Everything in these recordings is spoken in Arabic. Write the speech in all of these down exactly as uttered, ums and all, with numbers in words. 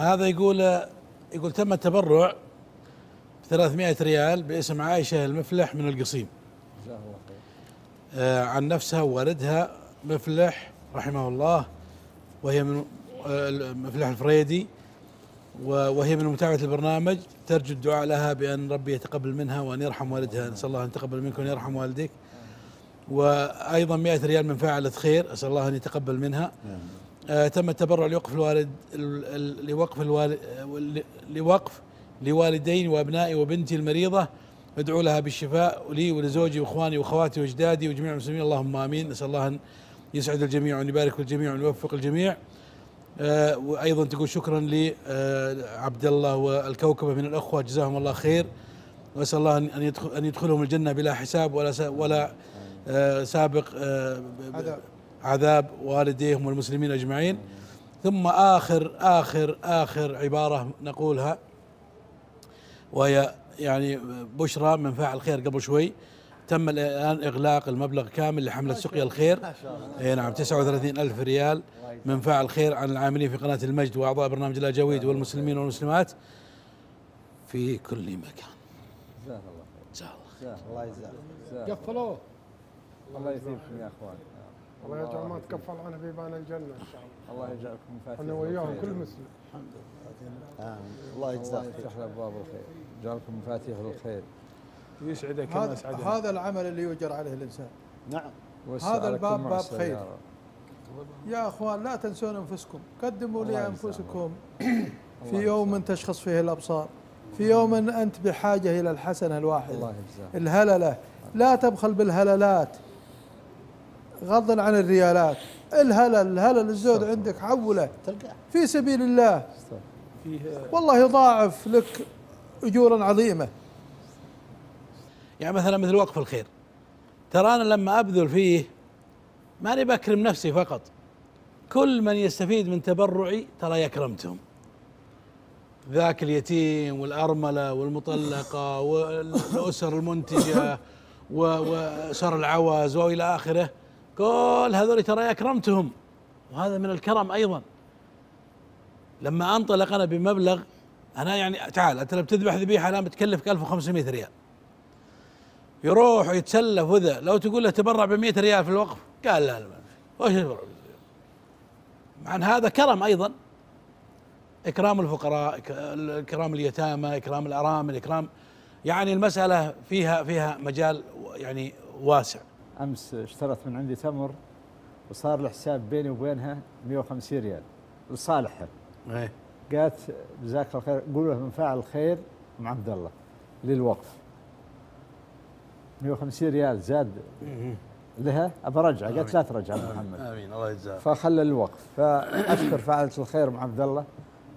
هذا يقول يقول تم التبرع بثلاثمائة ريال باسم عائشة المفلح من القصيم عن نفسها ووالدها مفلح رحمه الله، وهي من مفلح الفريدي، وهي من متابعة البرنامج، ترجو الدعاء لها بأن ربي يتقبل منها وأن يرحم والدها. نسأل الله أن يتقبل منك وأن يرحم والديك. وأيضا مائة ريال من فاعلة خير، أسأل الله أن يتقبل منها. آه تم التبرع لوقف الوالد لوقف الوالد لوقف لوالدين وأبنائي وبنتي المريضة، أدعو لها بالشفاء، لي ولزوجي وإخواني وأخواتي وأجدادي وجميع المسلمين، اللهم آمين. نسأل الله أن يسعد الجميع وأن يبارك الجميع وأن يوفق الجميع. آه وايضا تقول شكرا لعبد الله والكوكبه من الاخوه جزاهم الله خير، واسال الله ان يدخل ان يدخلهم الجنه بلا حساب ولا ولا آه سابق آه عذاب والديهم والمسلمين اجمعين. ثم اخر اخر اخر عباره نقولها، وهي يعني بشرى من فاعل خير قبل شوي، تم الان اغلاق المبلغ كامل لحمله سقيا الخير، اي نعم، تسعة وثلاثين ألف ريال من فاعل خير عن العاملين في قناه المجد واعضاء برنامج الاجاويد والمسلمين والمسلمات في كل مكان. جزاه الله خير. جزاه الله خير. الله يجزاه. قفلوه. الله يثيبكم يا اخوان. الله يجعل ما تكفل عنه في بيبان الجنه ان شاء الله. الله يجعلكم فاتحين. انا وياهم كل مسلم. الحمد لله. امين. الله يجزاه خير. الله يفتح ابواب الخير. يجعلكم مفاتيح للخير. يسعدك كما اسعدك. هذا العمل اللي يؤجر عليه الانسان. نعم. هذا الباب باب خير. يا اخوان لا تنسون انفسكم، قدموا لانفسكم في يوم تشخص فيه الابصار، في يوم انت بحاجه الى الحسنه الواحده الهلله، لا تبخل بالهللات غضا عن الريالات، الهلل الهلل الزود عندك عوله في سبيل الله، والله يضاعف لك اجورا عظيمه. يعني مثلا مثل وقف الخير، ترى انا لما ابذل فيه ماني بكرم نفسي فقط، كل من يستفيد من تبرعي ترى يكرمتهم، ذاك اليتيم والأرملة والمطلقة والأسر المنتجة وأسر العوز وإلى آخره، كل هذول ترى يكرمتهم، وهذا من الكرم أيضا. لما أنطلق أنا بمبلغ، أنا يعني تعال أنت لما تذبح ذبيحة الآن بتكلفك ألف وخمسمائة ريال، يروح ويتسلف وذا، لو تقول له تبرع بمئة ريال في الوقف قال لا لا ما في، وش مع أن هذا كرم أيضا، إكرام الفقراء، إكرام اليتامى، إكرام الأرامل، إكرام، يعني المسألة فيها فيها مجال يعني واسع. أمس اشترت من عندي تمر وصار الحساب بيني وبينها مئة وخمسين ريال لصالحها. إيه قالت جزاك الله خير، قولوا له من فاعل الخير مع عبد الله للوقف. مئة وخمسين ريال زاد لها، ابى ارجع، قالت لا ترجع محمد. امين الله يجزاك. فخلى الوقف، فاشكر فاعلة الخير ام عبد الله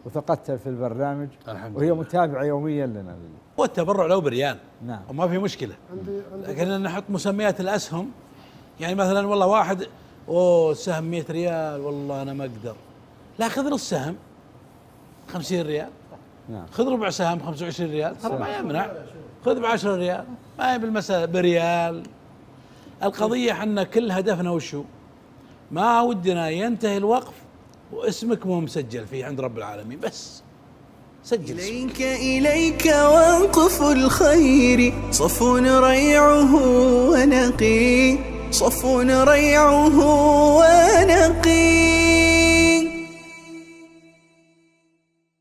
وثقتها في البرنامج الحمد وهي لله. متابعه يوميا لنا. والتبرع لو بريال نعم وما في مشكله، لكن نحط مسميات الاسهم، يعني مثلا والله واحد اوه السهم مئة ريال، والله انا ما اقدر، لا خذ نص سهم خمسين ريال، نعم خذ ربع سهم خمسة وعشرين ريال، ترى ما يمنع، خذ ب عشرة ريال، ما هي بالمسألة بريال. القضية احنا كل هدفنا وشو؟ ما ودنا ينتهي الوقف واسمك مو مسجل فيه عند رب العالمين، بس سجل اسمك. إليك إليك وانقف الخير، صف ريعه ونقي، صف ريعه ونقي.